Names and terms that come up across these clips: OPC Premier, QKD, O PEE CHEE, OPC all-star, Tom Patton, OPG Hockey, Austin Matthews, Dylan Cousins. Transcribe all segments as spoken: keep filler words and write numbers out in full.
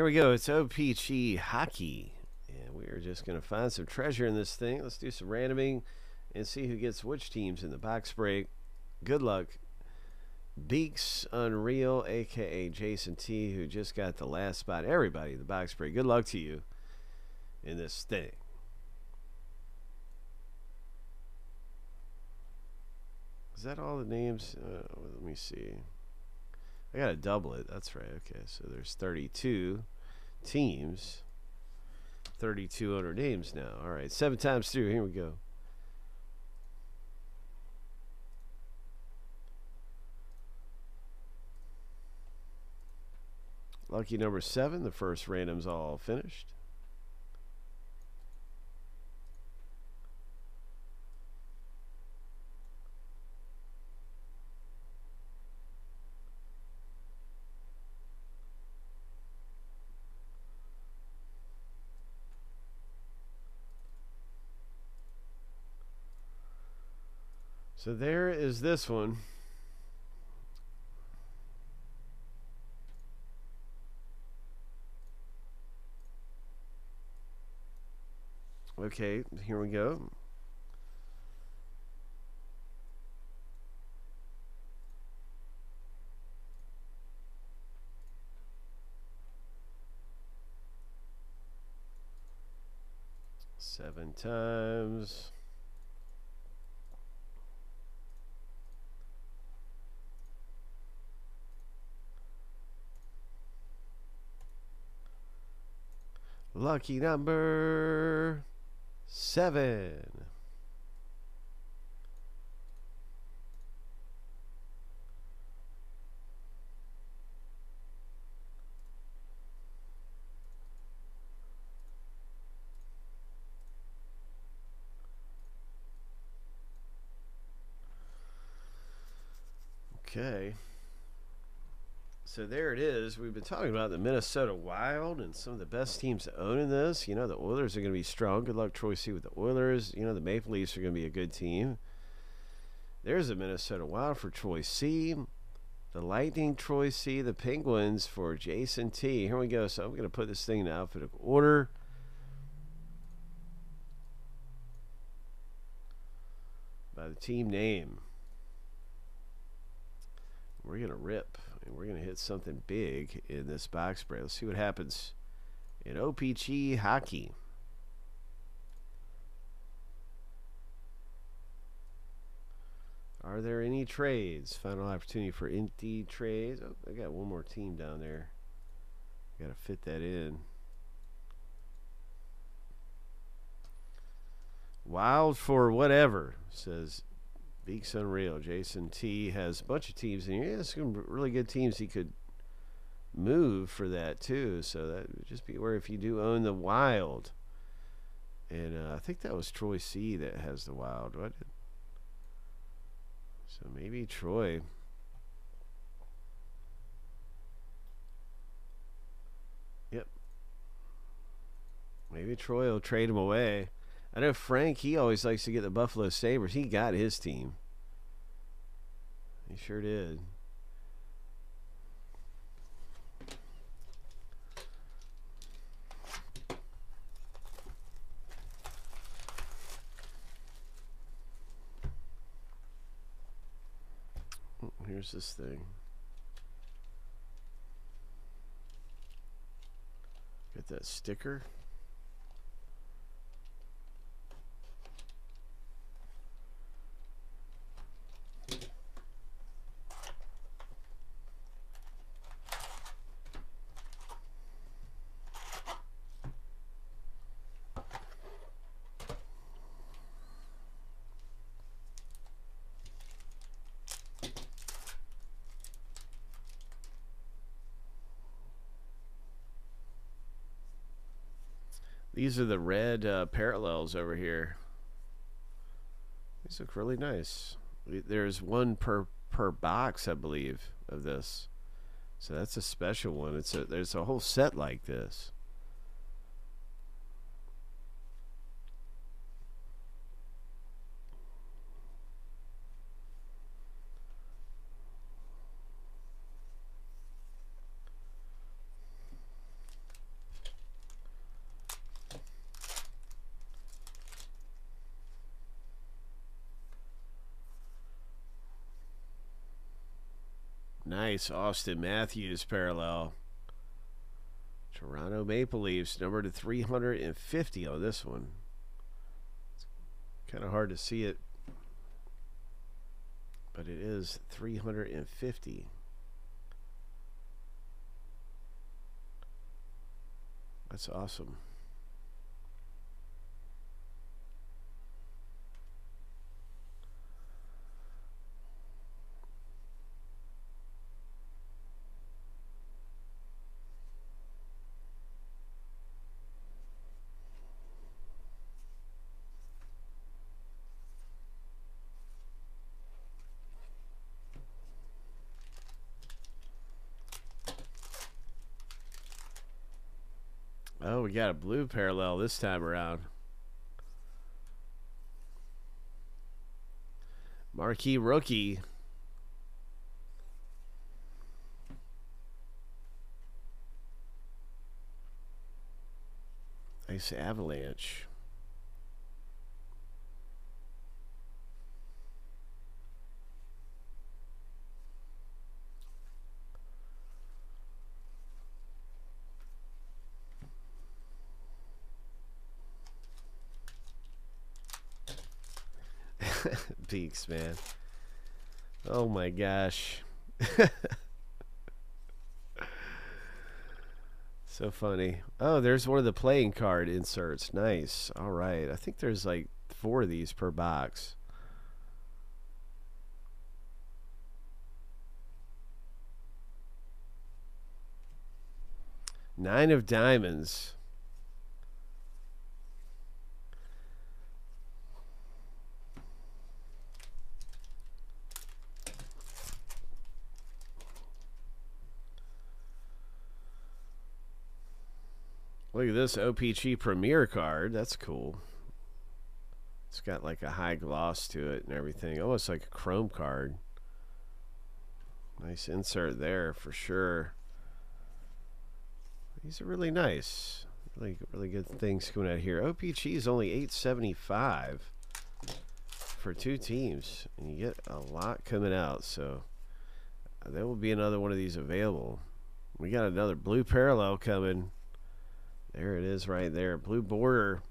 There we go. It's O P G Hockey. And we are just going to find some treasure in this thing. Let's do some randoming and see who gets which teams in the box break. Good luck. Beaks Unreal, a k a. Jason T, who just got the last spot. Everybody in the box break, good luck to you in this thing. Is that all the names? Uh, let me see. I got a doublet. That's right. Okay, so there's thirty-two teams. thirty-two hundred names now. All right, seven times through. Here we go. Lucky number seven. The first random's all finished. So there is this one. Okay, here we go. Seven times. Lucky number seven. Okay. So there it is. We've been talking about the Minnesota Wild and some of the best teams owning this. You know, the Oilers are going to be strong. Good luck, Troy C, with the Oilers. You know, the Maple Leafs are going to be a good team. There's the Minnesota Wild for Troy C. The Lightning, Troy C. The Penguins for Jason T. Here we go. So I'm going to put this thing in alphabetical order. By the team name. We're going to rip. And we're going to hit something big in this box break. Let's see what happens in O P G Hockey. Are there any trades? Final opportunity for empty trades. Oh, I got one more team down there. Got to fit that in. Wild for whatever, says Beaks Unreal. Jason T has a bunch of teams in here. Yeah, some really good teams he could move for that too. So that would just be where if you do own the Wild. And uh, I think that was Troy C that has the Wild, right? So maybe Troy. Yep. Maybe Troy will trade him away. I know Frank, he always likes to get the Buffalo Sabres. He got his team. He sure did. Oh, here's this thing. Got that sticker. These are the red uh, parallels over here. These look really nice. There's one per per box, I believe, of this. So that's a special one. It's a, there's a whole set like this. Nice Austin Matthews parallel. Toronto Maple Leafs, number to three hundred fifty on this one. It's kind of hard to see it, but it is three hundred fifty. That's awesome. Oh, we got a blue parallel this time around. Marquee rookie. Nice avalanche. Peaks, man. Oh my gosh. So funny. Oh, there's one of the playing card inserts. Nice. All right. I think there's like four of these per box. Nine of diamonds. Look at this O P C Premier card. That's cool. It's got like a high gloss to it and everything. Almost like a chrome card. Nice insert there for sure. These are really nice. Really, really good things coming out here. O P C is only eight seventy-five for two teams, and you get a lot coming out. So there will be another one of these available. We got another blue parallel coming. There it is right there. Blue border.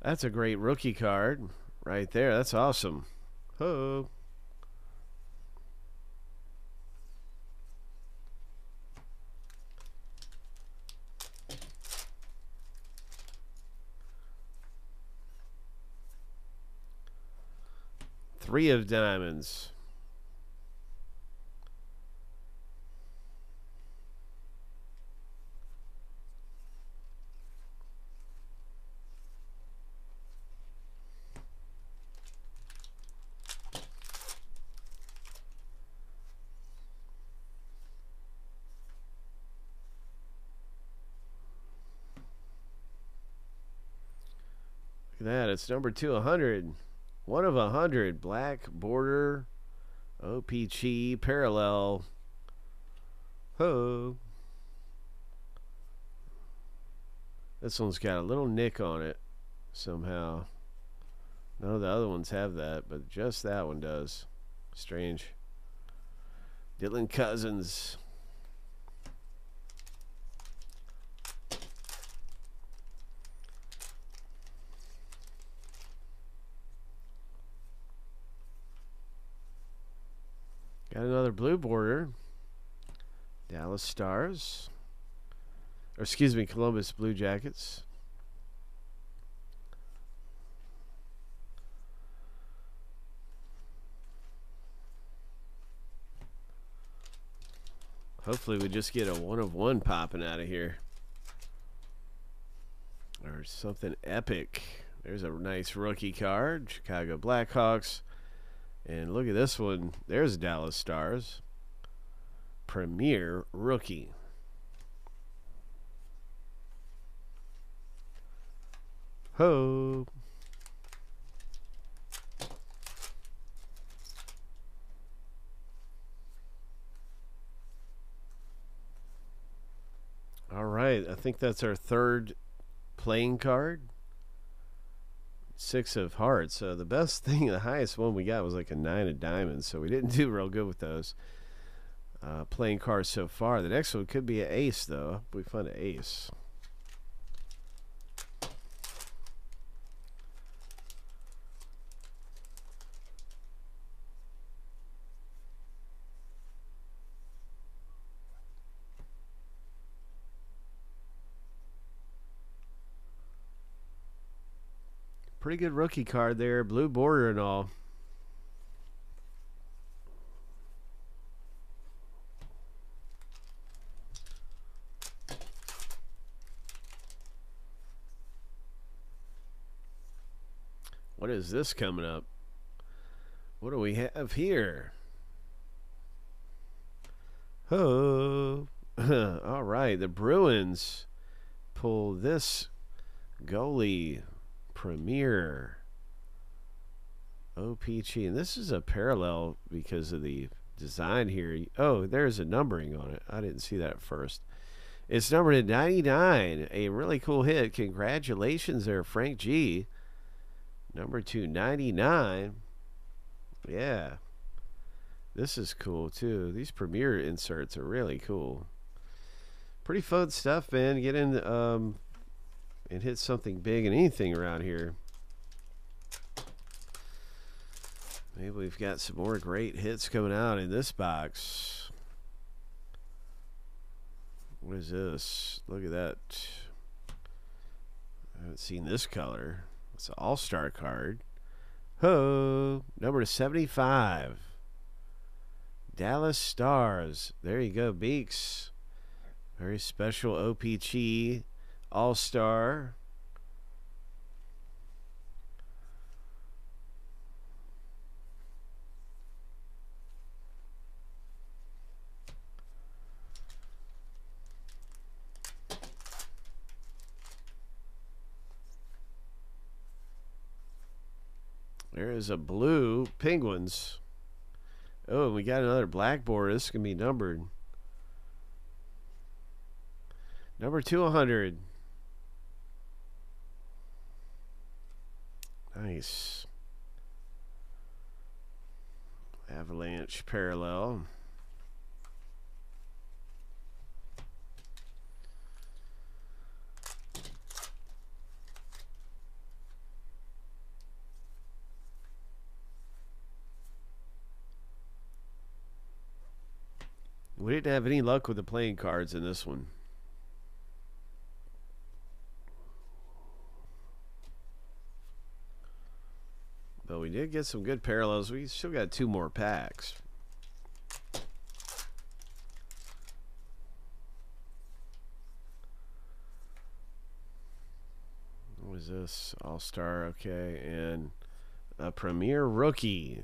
That's a great rookie card right there. That's awesome. Ho. Three of diamonds. Look at that. It's number two hundred. One of a hundred, black border, O P C parallel. Ho! This one's got a little nick on it somehow. None of the other ones have that, but just that one does. Strange. Dylan Cousins. Got another blue border. Dallas Stars. Or excuse me, Columbus Blue Jackets. Hopefully we just get a one of one popping out of here. Or something epic. There's a nice rookie card. Chicago Blackhawks. And look at this one. There's Dallas Stars. Premier rookie. Ho! All right. I think that's our third playing card. six of hearts. So the best thing, the highest one we got was like a nine of diamonds. So we didn't do real good with those uh, playing cards so far. The next one could be an ace, though. We find an ace. Pretty good rookie card there, blue border and all. What is this coming up? What do we have here? Oh, all right. The Bruins pull this goalie. Premier O P G, and this is a parallel because of the design here. Oh, there's a numbering on it. I didn't see that at first. It's numbered at ninety-nine. A really cool hit. Congratulations there, Frank G. Number two ninety-nine. Yeah. This is cool too. These Premier inserts are really cool. Pretty fun stuff, man. Get in um and hit something big and anything around here. Maybe we've got some more great hits coming out in this box. What is this? Look at that. I haven't seen this color. It's an all-star card. Ho! Number seventy-five. Dallas Stars. There you go, Beaks. Very special O P C all-star. There is a blue Penguins. Oh, we got another blackboard. This can be numbered. Number two hundred. Nice. Avalanche parallel. We didn't have any luck with the playing cards in this one. But we did get some good parallels. We still got two more packs. What was this? All-star, okay. And a Premier rookie.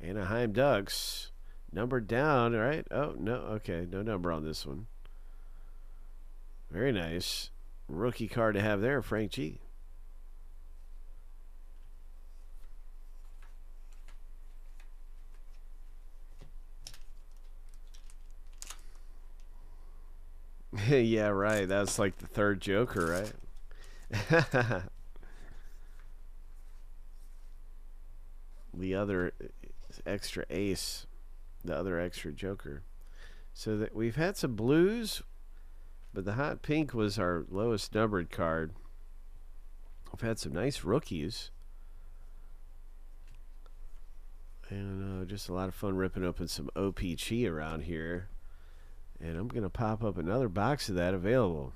Anaheim Ducks. Numbered down, right? Oh, no. Okay, no number on this one. Very nice. Rookie card to have there, Frank G. Yeah, right. That's like the third Joker, right? The other extra ace, the other extra Joker. So that we've had some blues, but the hot pink was our lowest numbered card. We've had some nice rookies. And uh, just a lot of fun ripping open some O P G around here. And I'm going to pop up another box of that available.